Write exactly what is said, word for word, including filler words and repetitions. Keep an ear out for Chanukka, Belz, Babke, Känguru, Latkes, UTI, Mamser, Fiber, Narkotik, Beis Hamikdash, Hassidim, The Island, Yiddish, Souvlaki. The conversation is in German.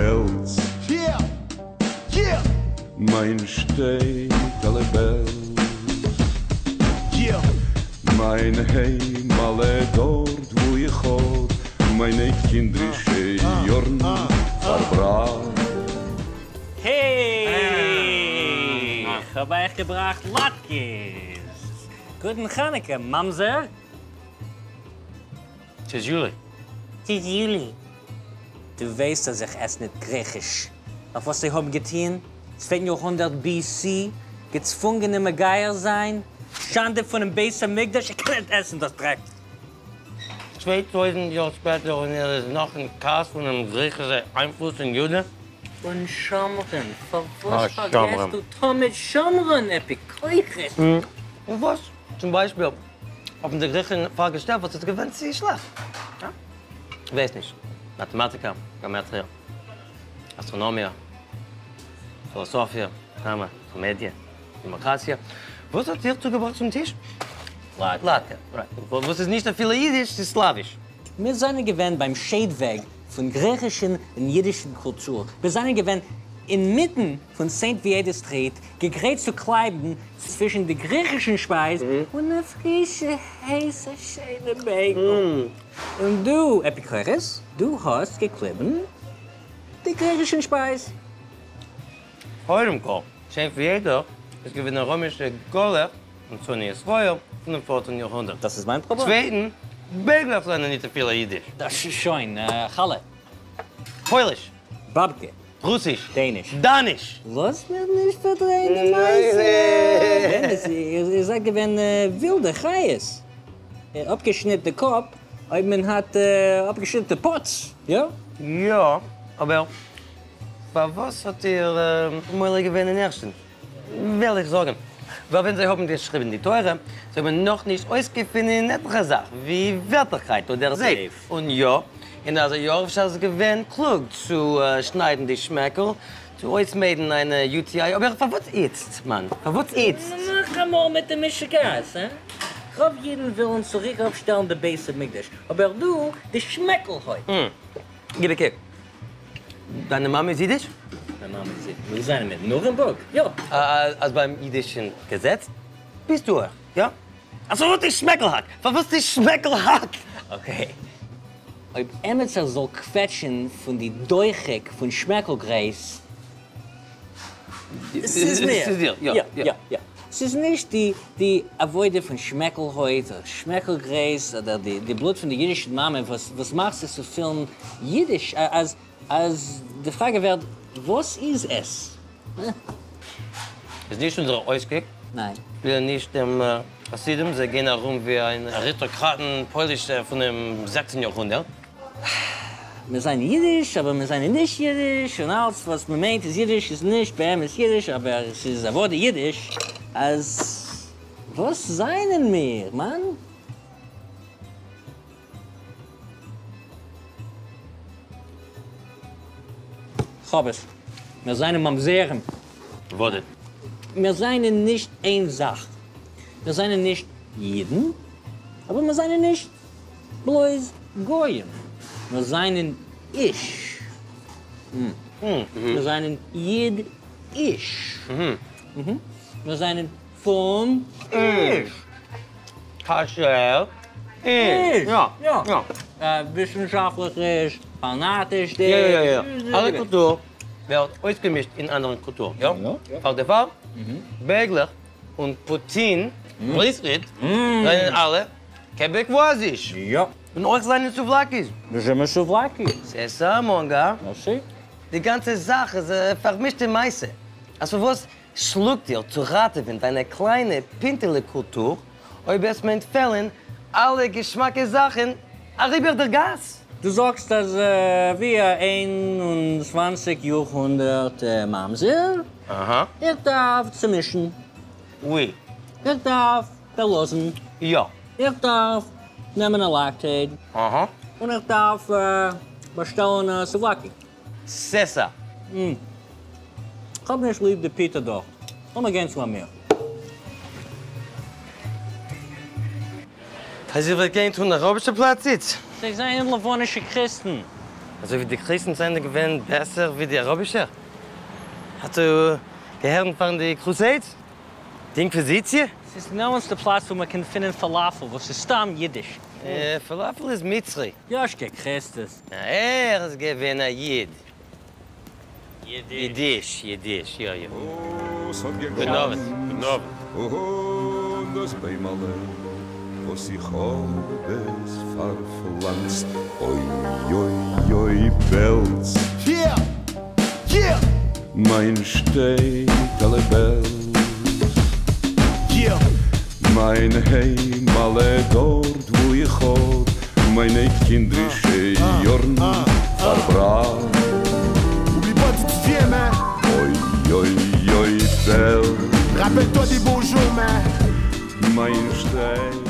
bells. Yeah, yeah. Mijn stedele bells. Yeah. Mijn heimale dort wo je gaat. Mijn kindrische jorn verbracht. Hey, hey. Herbeigebracht latkes. Guten Chanukka, Mamser. Het is jullie. Het is jullie. Du weißt, dass ich es nicht griechisch. Auf was sie haben getan? zweiten Jahrhundert B C Gezwungene Megeier sein. Schande von dem Beis Hamikdash. Ich kann nicht essen, das Dreck. zweitausend Jahre später und er ist noch ein Cast von einem griechischen Einfluss in Juden. Und Schomren. Was ah, vergisst du Thomas Schomren, Epikoiches? Mhm. Und was? Zum Beispiel, ob der Griechen Frage stellt, was ist gewinnt, sie schlecht. Ja? Ich weiß nicht. Mathematiker, Geometrie, Astronomie, Philosophie, Drama, Komödie, Demokratie. Was hat ihr zugebracht zum Tisch? Latte. Latte. Right. Was ist nicht so viel Jiddisch, ist Slawisch. Wir sind gewesen beim Schädweg von griechischen und jiddischen Kultur. Wir sind gewesen inmitten von Sankt Viatus Street, gegräht zu Kleiden zwischen der griechischen Speise mhm. und der frische, heiße, schöne Bacon. Mhm. Und du, Epikuris? Du hast geklebt die griechischen Speis. Heute kommt Sankt Viator, es gibt eine römische Goller und so eine Israel von dem vierten Jahrhundert. Das ist mein Problem. Zweitens, Begler lernen nicht so viel Jiddisch. Das ist schön. Äh, Halle. Polisch. Babke. Russisch. Dänisch. Danisch. Lass mich nicht verdrehen, die Meise. Ihr sagt, wenn wilde Chais, abgeschnittene Kopf, und man hat äh, abgeschnittene Pots, ja? Ja, aber was hat ihr äh, Mäule gewonnen in Ersten? Will ich sagen. Weil wenn sie haben geschrieben, die Teure, sie haben noch nicht ausgefunden in etwas Sachen, wie Wertigkeit oder Seif. Und ja, in dieser Jahr war es gewonnen, klug zu äh, schneiden die Schmeckel, zu uns melden eine U T I. Aber was jetzt, Mann? Was jetzt? Mach mal mit dem Mischgas, hä? Ich glaube, jeden will uns zurück aufstellen, der Beis Hamikdash. Aber du, die Schmeckel heute. Mm. Gib mir deine Mama sieht dich? Meine Mama sieht dich. Wir sind mit Nuremberg. Ja. Also beim jüdischen Gesetz bist du, ja? Also, was die Schmeckel hat. Was die Schmeckel hat. Okay. Ob Emetzer soll quetschen von die Deuchig von Schmeckelgreis. Es ist mir. Es ist dir, ja, ja, ja. ja. Es ist nicht die, die Avoide von Schmeckel heute, Schmeckelgräß oder die, die Blut von der jüdischen Mama. Was, was machst du zu filmen Jiddisch? Als, als die Frage wird, was ist es? Hm? Es ist nicht unsere Ausblick. Nein. Wir sind nicht im Hassidim, sie gehen herum wie ein Aristokraten Polisch von dem sechzehnten Jahrhundert. Wir sind Jiddisch, aber wir sind nicht Jiddisch. Und alles, was man meint, ist Jiddisch, ist nicht. Bei ihm ist Jiddisch, aber es ist ein Wort Jiddisch. Als was seien wir, Mann? Hobbes, wir seien Mamseren. Worte. Wir seien nicht ein Sach. Wir seien nicht Jeden, aber wir seien nicht bloß Goyen. Wir seien Ich. Hm. Mhm. Wir seien Jid-Ich. Mhm. Mhm. Wir seien von Ich. Kasher. Ich. Ja. ja. ja. Äh, wissenschaftlich, fanatisch. Ja, ja, ja. Alle Kultur wird ausgemischt in anderen Kulturen. Ja? Ja. Auf der Fall, mhm. Begler und Putin, mhm. Brisrit, mhm. seien alle Quebecoisisch. Ja. Und euch seien Souvlakis. Wir sind Souvlakis. C'est ça, mon gars. Merci. Die ganze Sache ist vermischte Maisse. Also was schluckt ihr zu raten, wenn eine kleine Pintele-Kultur euch erst mal entfällen, alle Geschmackssachen über der Gas? Du sagst, dass äh, wir einundzwanzigsten Jahrhundert äh, Mamser. Aha. Ich darf zu mischen. Oui. Ich darf verlassen. Ja. Ich darf nehmen eine Lactate. Aha. Und ich darf äh, bestellen äh, Souvlaki. C'est ça. Mm. Ich hab nicht lieb den Peter doch. Komm mal gehen zu mir. Hast du vergessen, wo der Robische Platz sitzt? Sie sind lawanische Christen. Also die Christen sind gewesen besser wie die Arabischer. Also die Herren von den Crusades, die Inquisition. Es ist nirgends der Platz, wo man Falafel finden kann. Das ist Stamm Jiddisch. Äh, Falafel ist Mitzri. Ja, ich gehe Christus. Na, er ist gewesen ein Jid. Jiddisch, Jiddisch, ja, ja. Guten Abend. Guten Abend. Was ich alles verpflanzt, oi, oi, oi, Belz. Yeah, yeah. Mein steht alle Belz. Yeah. Mein Heim alle dort, wo ich hab meine kindrische ah, Jorn ah, verbracht. Und wie bald ist hier, man? Oi, oi, oi, Belz. Rappelle-toi des beaux jours, man. Mein steht